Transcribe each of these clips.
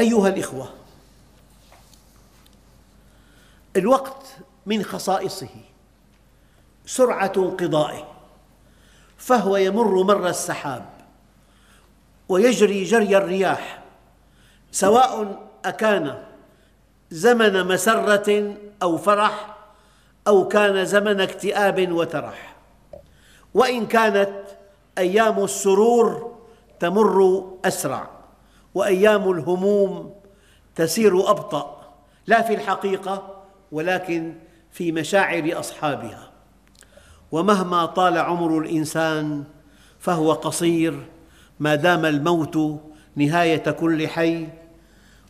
أيها الإخوة، الوقت من خصائصه سرعة انقضائه، فهو يمر مر السحاب ويجري جري الرياح، سواء أكان زمن مسرة أو فرح أو كان زمن اكتئاب وترح، وإن كانت أيام السرور تمر أسرع وأيام الهموم تسير أبطأ، لا في الحقيقة ولكن في مشاعر أصحابها. ومهما طال عمر الإنسان فهو قصير ما دام الموت نهاية كل حي،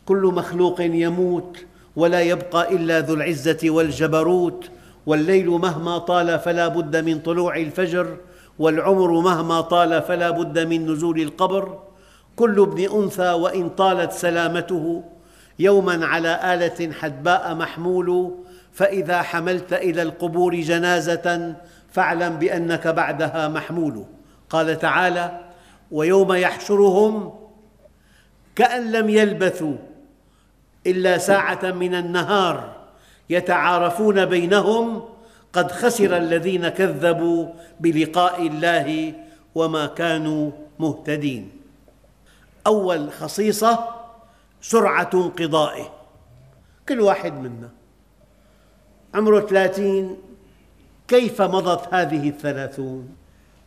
كل مخلوق يموت ولا يبقى إلا ذو العزة والجبروت، والليل مهما طال فلا بد من طلوع الفجر، والعمر مهما طال فلا بد من نزول القبر، كل ابن أنثى وإن طالت سلامته يوماً على آلة حدباء محمول، فإذا حملت إلى القبور جنازة فاعلم بأنك بعدها محمول. قال تعالى: ويوم يحشرهم كأن لم يلبثوا إلا ساعة من النهار يتعارفون بينهم قد خسر الذين كذبوا بلقاء الله وما كانوا مهتدين. أول خصيصة سرعة انقضائه. كل واحد منا عمره 30، كيف مضت هذه 30؟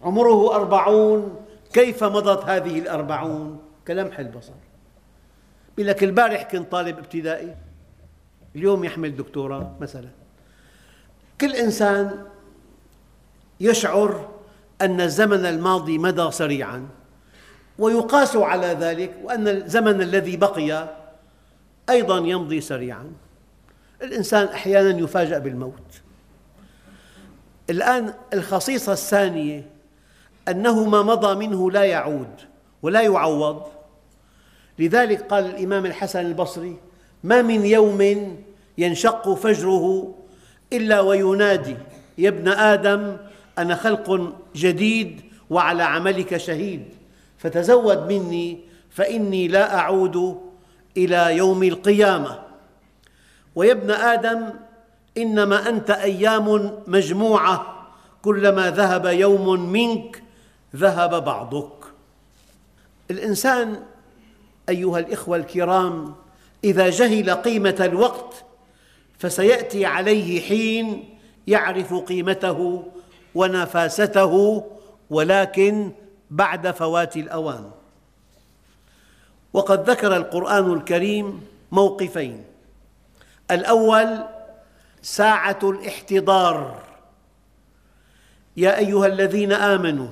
عمره 40، كيف مضت هذه 40؟ كلمح البصر. يقول لك البارح كنت طالب ابتدائي، اليوم يحمل دكتوراه مثلاً. كل إنسان يشعر أن الزمن الماضي مضى سريعاً، ويقاس على ذلك، وأن الزمن الذي بقي أيضاً يمضي سريعاً. الإنسان أحياناً يفاجأ بالموت. الآن الخصيصة الثانية أنه ما مضى منه لا يعود ولا يعوض، لذلك قال الإمام الحسن البصري: ما من يوم ينشق فجره إلا وينادي يا ابن آدم أنا خلق جديد وعلى عملك شهيد، فتزود مني فإني لا أعود إلى يوم القيامة، ويا ابن آدم إنما أنت أيام مجموعة كلما ذهب يوم منك ذهب بعضك. الإنسان أيها الإخوة الكرام إذا جهل قيمة الوقت فسيأتي عليه حين يعرف قيمته ونفاسته، ولكن بعد فوات الأوان. وقد ذكر القرآن الكريم موقفين: الأول ساعة الاحتضار، يا أيها الذين آمنوا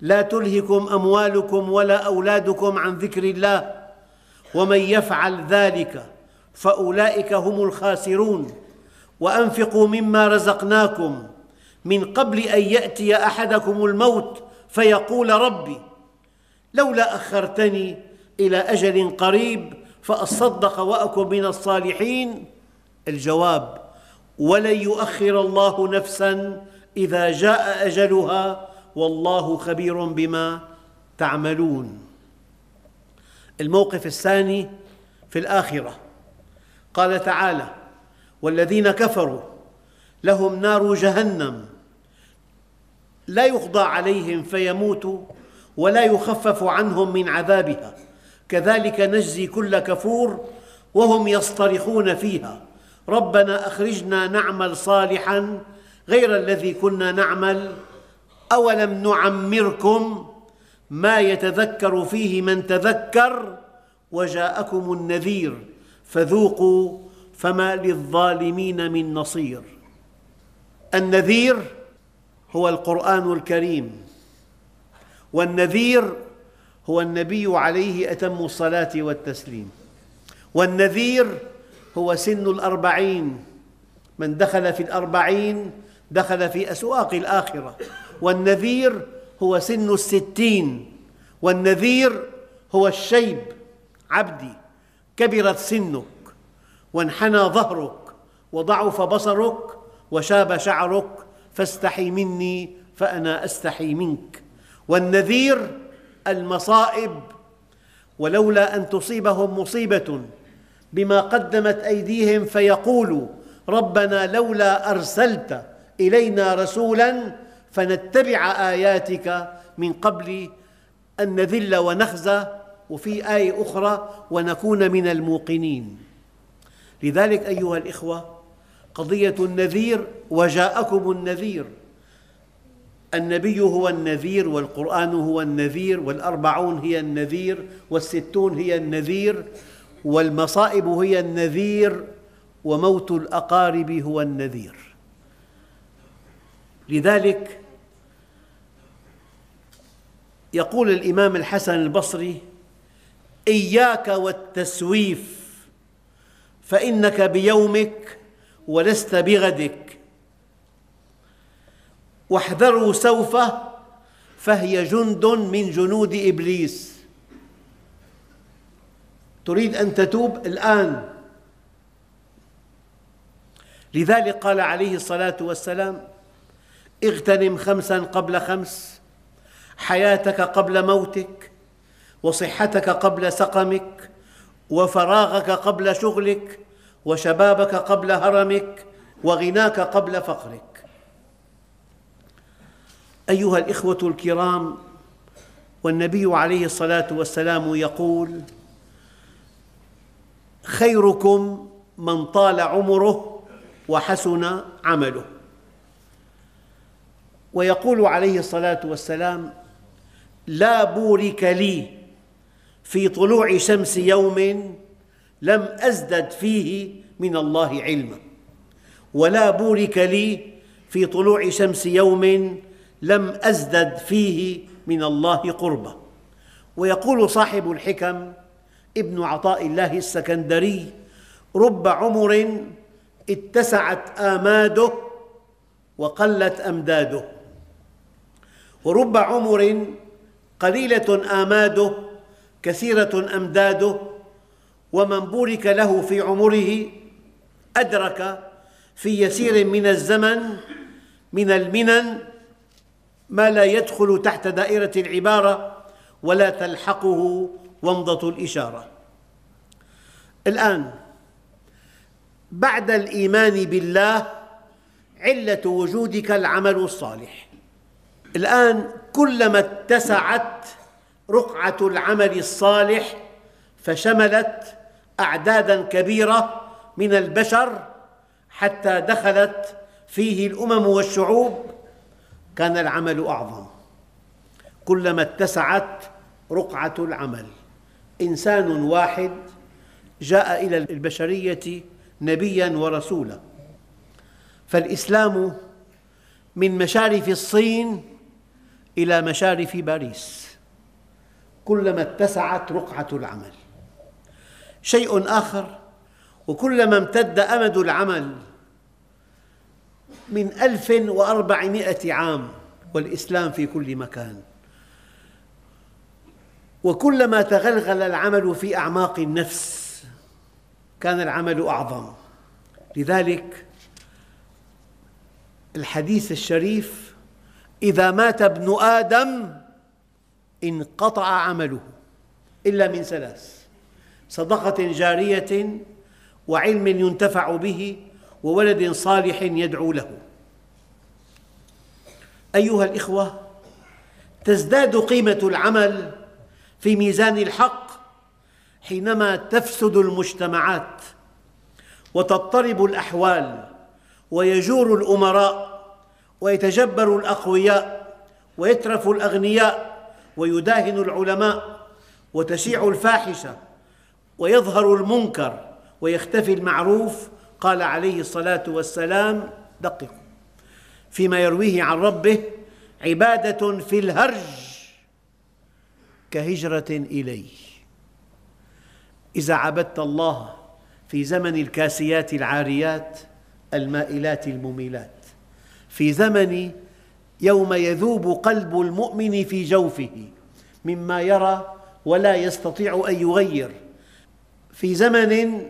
لا تلهكم أموالكم ولا أولادكم عن ذكر الله ومن يفعل ذلك فأولئك هم الخاسرون، وأنفقوا مما رزقناكم من قبل أن يأتي أحدكم الموت فيقول ربي لولا أخرتني إلى أجل قريب فأصدق وأكن من الصالحين. الجواب: ولن يؤخر الله نفساً إذا جاء أجلها والله خبير بما تعملون. الموقف الثاني في الآخرة، قال تعالى: والذين كفروا لهم نار جهنم لا يقضى عليهم فيموتوا ولا يخفف عنهم من عذابها كذلك نجزي كل كفور، وهم يصطرخون فيها ربنا أخرجنا نعمل صالحاً غير الذي كنا نعمل أولم نعمركم ما يتذكر فيه من تذكر وجاءكم النذير فذوقوا فما للظالمين من نصير. النذير هو القرآن الكريم، والنذير هو النبي عليه أتم الصلاة والتسليم، والنذير هو سن 40، من دخل في 40 دخل في أسواق الآخرة، والنذير هو سن 60، والنذير هو الشيب: عبدي كبرت سنك وانحنى ظهرك وضعف بصرك وشاب شعرك فاستحي مني فأنا أستحي منك. والنذير المصائب ولولا أن تصيبهم مصيبة بما قدمت أيديهم فيقولوا ربنا لولا أرسلت إلينا رسولاً فنتبع آياتك من قبل أن نذل ونخزى، وفي آية أخرى ونكون من الموقنين. لذلك أيها الإخوة، قضية النذير، وجاءكم النذير، النبي هو النذير، والقرآن هو النذير، والأربعون هي النذير، والستون هي النذير، والمصائب هي النذير، وموت الأقارب هو النذير. لذلك يقول الإمام الحسن البصري: إياك والتسويف فإنك بيومك ولست بغدك، واحذروا سوفه فهي جند من جنود إبليس. تريد أن تتوب الآن. لذلك قال عليه الصلاة والسلام: اغتنم خمساً قبل خمس، حياتك قبل موتك، وصحتك قبل سقمك، وفراغك قبل شغلك، وشبابك قبل هرمك، وغناك قبل فقرك. أيها الإخوة الكرام، والنبي عليه الصلاة والسلام يقول: خيركم من طال عمره وحسن عمله. ويقول عليه الصلاة والسلام: لا بورك لي في طلوع شمس يوم لم أزدد فيه من الله علما، ولا بورك لي في طلوع شمس يوم لم أزدد فيه من الله قربا. ويقول صاحب الحكم ابن عطاء الله السكندري: رب عمر اتسعت آماده وقلت أمداده، ورب عمر قليلة آماده كثيرة أمداده، ومن بورك له في عمره أدرك في يسير من الزمن من المنن ما لا يدخل تحت دائرة العبارة ولا تلحقه ومضة الإشارة. الآن بعد الإيمان بالله علة وجودك العمل الصالح. الآن كلما اتسعت رقعة العمل الصالح فشملت أعداداً كبيرة من البشر حتى دخلت فيه الأمم والشعوب، كان العمل أعظم. كلما اتسعت رقعة العمل. إنسان واحد جاء إلى البشرية نبياً ورسولاً، فالإسلام من مشارف الصين إلى مشارف باريس، كلما اتسعت رقعة العمل. شيء آخر: وكلما امتد أمد العمل من 1400 عام والإسلام في كل مكان، وكلما تغلغل العمل في أعماق النفس كان العمل أعظم. لذلك الحديث الشريف: إذا مات ابن آدم انقطع عمله إلا من ثلاث: صدقة جارية، وعلم ينتفع به، وولد صالح يدعو له. أيها الإخوة، تزداد قيمة العمل في ميزان الحق حينما تفسد المجتمعات وتضطرب الأحوال، ويجور الأمراء، ويتجبر الأقوياء، ويترف الأغنياء، ويداهن العلماء، وتشيع الفاحشة، ويظهر المنكر، ويختفي المعروف. قال عليه الصلاة والسلام، دققوا فيما يرويه عن ربه: عبادة في الهرج كهجرة إلي. إذا عبدت الله في زمن الكاسيات العاريات المائلات المميلات، في زمن يوم يذوب قلب المؤمن في جوفه مما يرى ولا يستطيع أن يغير، في زمن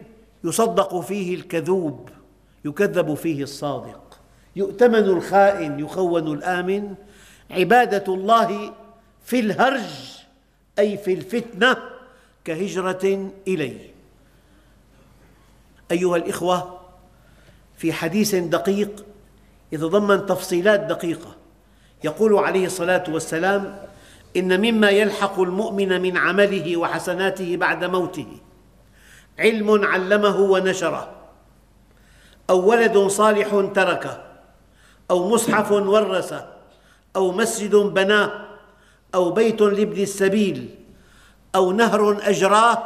يصدق فيه الكذوب يكذب فيه الصادق، يؤتمن الخائن يخون الآمن، عبادة الله في الهرج أي في الفتنة كهجرة إلي. أيها الإخوة، في حديث دقيق يتضمن تفصيلات دقيقة، يقول عليه الصلاة والسلام: إن مما يلحق المؤمن من عمله وحسناته بعد موته علم علمه ونشره، أو ولد صالح تركه، أو مصحف ورثه، أو مسجد بناه، أو بيت لابن السبيل، أو نهر أجراه،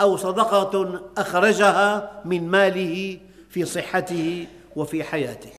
أو صدقة أخرجها من ماله في صحته وفي حياته.